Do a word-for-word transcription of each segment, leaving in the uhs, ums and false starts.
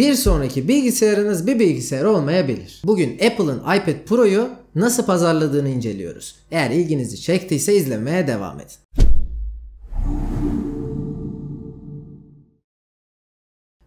bir sonraki bilgisayarınız bir bilgisayar olmayabilir. Bugün Apple'ın iPad Pro'yu nasıl pazarladığını inceliyoruz. Eğer ilginizi çektiyse izlemeye devam edin.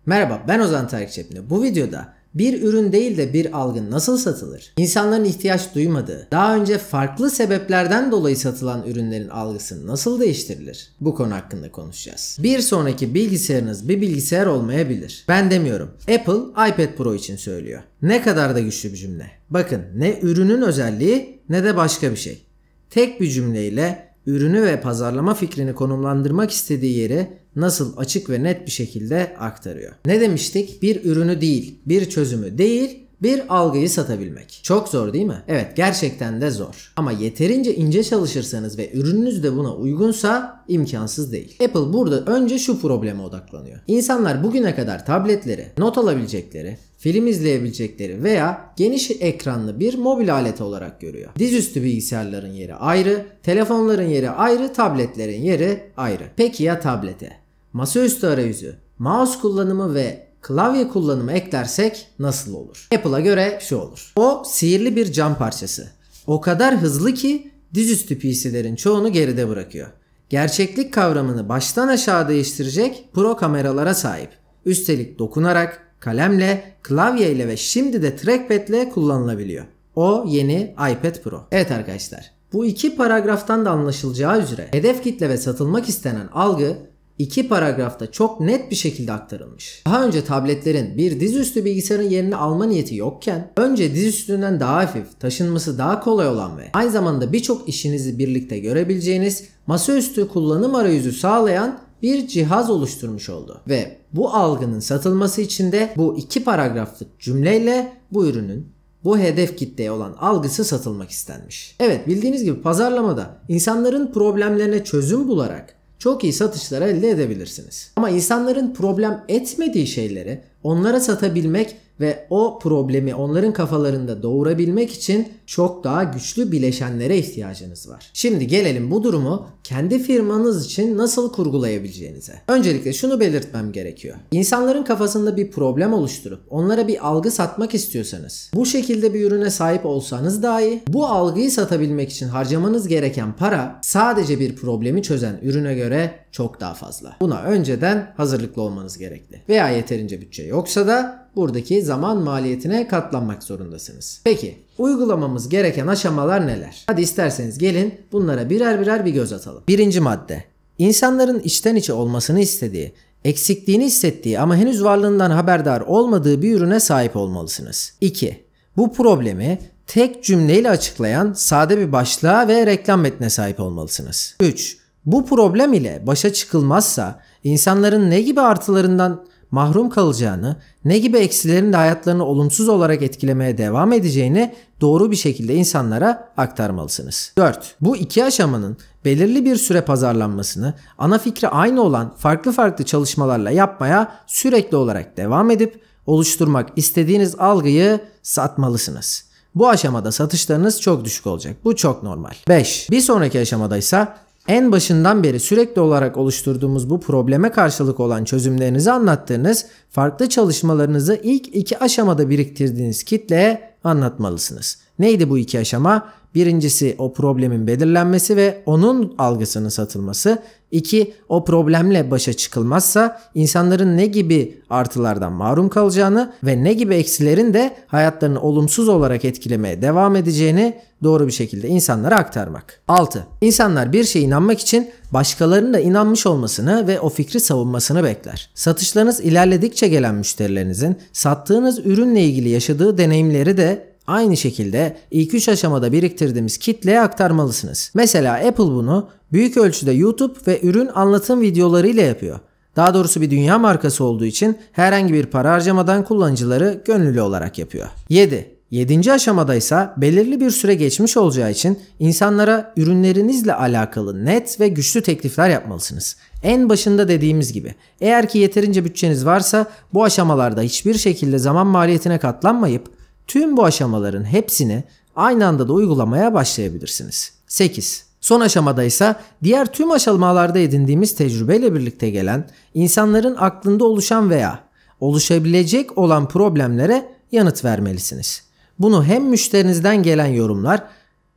Merhaba, ben Ozan Tarik Çepni. Bu videoda bir ürün değil de bir algı nasıl satılır? İnsanların ihtiyaç duymadığı, daha önce farklı sebeplerden dolayı satılan ürünlerin algısı nasıl değiştirilir? Bu konu hakkında konuşacağız. Bir sonraki bilgisayarınız bir bilgisayar olmayabilir. Ben demiyorum. Apple iPad Pro için söylüyor. Ne kadar da güçlü bir cümle. Bakın, ne ürünün özelliği ne de başka bir şey. Tek bir cümleyle ürünü ve pazarlama fikrini konumlandırmak istediği yeri nasıl açık ve net bir şekilde aktarıyor. Ne demiştik? Bir ürünü değil, bir çözümü değil, bir algıyı satabilmek. Çok zor değil mi? Evet, gerçekten de zor. Ama yeterince ince çalışırsanız ve ürününüz de buna uygunsa imkansız değil. Apple burada önce şu probleme odaklanıyor. İnsanlar bugüne kadar tabletleri, not alabilecekleri, film izleyebilecekleri veya geniş ekranlı bir mobil alet olarak görüyor. Dizüstü bilgisayarların yeri ayrı, telefonların yeri ayrı, tabletlerin yeri ayrı. Peki ya tablete? Masaüstü arayüzü, mouse kullanımı ve klavye kullanımı eklersek nasıl olur? Apple'a göre şu olur. O sihirli bir cam parçası. O kadar hızlı ki dizüstü P C'lerin çoğunu geride bırakıyor. Gerçeklik kavramını baştan aşağı değiştirecek pro kameralara sahip. Üstelik dokunarak, kalemle, klavyeyle ve şimdi de trackpad'le kullanılabiliyor. O yeni iPad Pro. Evet arkadaşlar, bu iki paragraftan da anlaşılacağı üzere hedef kitle ve satılmak istenen algı iki paragrafta çok net bir şekilde aktarılmış. Daha önce tabletlerin bir dizüstü bilgisayarın yerini alma niyeti yokken, önce dizüstünden daha hafif, taşınması daha kolay olan ve aynı zamanda birçok işinizi birlikte görebileceğiniz masaüstü kullanım arayüzü sağlayan bir cihaz oluşturmuş oldu. Ve bu algının satılması için de bu iki paragraflık cümleyle bu ürünün, bu hedef kitleye olan algısı satılmak istenmiş. Evet, bildiğiniz gibi pazarlamada insanların problemlerine çözüm bularak çok iyi satışlar elde edebilirsiniz. Ama insanların problem etmediği şeyleri onlara satabilmek ve o problemi onların kafalarında doğurabilmek için çok daha güçlü bileşenlere ihtiyacınız var. Şimdi gelelim bu durumu kendi firmanız için nasıl kurgulayabileceğinize. Öncelikle şunu belirtmem gerekiyor. İnsanların kafasında bir problem oluşturup onlara bir algı satmak istiyorsanız, bu şekilde bir ürüne sahip olsanız dahi bu algıyı satabilmek için harcamanız gereken para sadece bir problemi çözen ürüne göre çok daha fazla. Buna önceden hazırlıklı olmanız gerekli. Veya yeterince bütçe yoksa da buradaki zaman maliyetine katlanmak zorundasınız. Peki, uygulamamız gereken aşamalar neler? Hadi isterseniz gelin bunlara birer birer bir göz atalım. Birinci madde, insanların içten içe olmasını istediği, eksikliğini hissettiği ama henüz varlığından haberdar olmadığı bir ürüne sahip olmalısınız. İki, bu problemi tek cümleyle açıklayan sade bir başlığa ve reklam metnine sahip olmalısınız. Üç, bu problem ile başa çıkılmazsa insanların ne gibi artılarından mahrum kalacağını, ne gibi eksilerin de hayatlarını olumsuz olarak etkilemeye devam edeceğini doğru bir şekilde insanlara aktarmalısınız. dört. Bu iki aşamanın belirli bir süre pazarlanmasını ana fikri aynı olan farklı farklı çalışmalarla yapmaya sürekli olarak devam edip oluşturmak istediğiniz algıyı satmalısınız. Bu aşamada satışlarınız çok düşük olacak. Bu çok normal. beş. Bir sonraki aşamada ise en başından beri sürekli olarak oluşturduğumuz bu probleme karşılık olan çözümlerinizi anlattığınız, farklı çalışmalarınızı ilk iki aşamada biriktirdiğiniz kitleye anlatmalısınız. Neydi bu iki aşama? Birincisi o problemin belirlenmesi ve onun algısının satılması. İki, o problemle başa çıkılmazsa insanların ne gibi artılardan mahrum kalacağını ve ne gibi eksilerin de hayatlarını olumsuz olarak etkilemeye devam edeceğini doğru bir şekilde insanlara aktarmak. altı. İnsanlar bir şeye inanmak için başkalarının da inanmış olmasını ve o fikri savunmasını bekler. Satışlarınız ilerledikçe gelen müşterilerinizin sattığınız ürünle ilgili yaşadığı deneyimleri de aynı şekilde ilk üç aşamada biriktirdiğimiz kitleye aktarmalısınız. Mesela Apple bunu büyük ölçüde YouTube ve ürün anlatım videoları ile yapıyor. Daha doğrusu bir dünya markası olduğu için herhangi bir para harcamadan kullanıcıları gönüllü olarak yapıyor. yedi. yedinci aşamada ise belirli bir süre geçmiş olacağı için insanlara ürünlerinizle alakalı net ve güçlü teklifler yapmalısınız. En başında dediğimiz gibi, eğer ki yeterince bütçeniz varsa bu aşamalarda hiçbir şekilde zaman maliyetine katlanmayıp tüm bu aşamaların hepsini aynı anda da uygulamaya başlayabilirsiniz. sekiz. Son aşamada ise diğer tüm aşamalarda edindiğimiz tecrübeyle birlikte gelen, insanların aklında oluşan veya oluşabilecek olan problemlere yanıt vermelisiniz. Bunu hem müşterinizden gelen yorumlar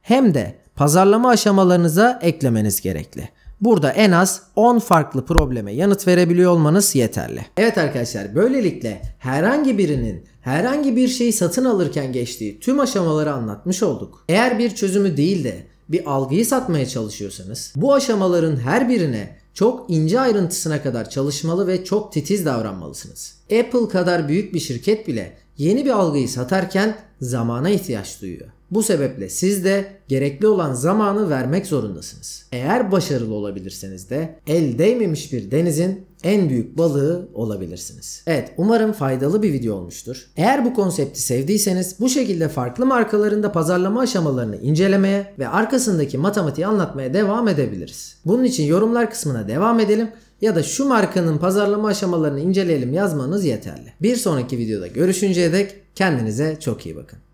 hem de pazarlama aşamalarınıza eklemeniz gerekli. Burada en az on farklı probleme yanıt verebiliyor olmanız yeterli. Evet arkadaşlar, böylelikle herhangi birinin herhangi bir şeyi satın alırken geçtiği tüm aşamaları anlatmış olduk. Eğer bir çözümü değil de bir algıyı satmaya çalışıyorsanız bu aşamaların her birine çok ince ayrıntısına kadar çalışmalı ve çok titiz davranmalısınız. Apple kadar büyük bir şirket bile yeni bir algıyı satarken zamana ihtiyaç duyuyor. Bu sebeple siz de gerekli olan zamanı vermek zorundasınız. Eğer başarılı olabilirseniz de el değmemiş bir denizin en büyük balığı olabilirsiniz. Evet, umarım faydalı bir video olmuştur. Eğer bu konsepti sevdiyseniz bu şekilde farklı markaların da pazarlama aşamalarını incelemeye ve arkasındaki matematiği anlatmaya devam edebiliriz. Bunun için yorumlar kısmına devam edelim ya da şu markanın pazarlama aşamalarını inceleyelim yazmanız yeterli. Bir sonraki videoda görüşünceye dek kendinize çok iyi bakın.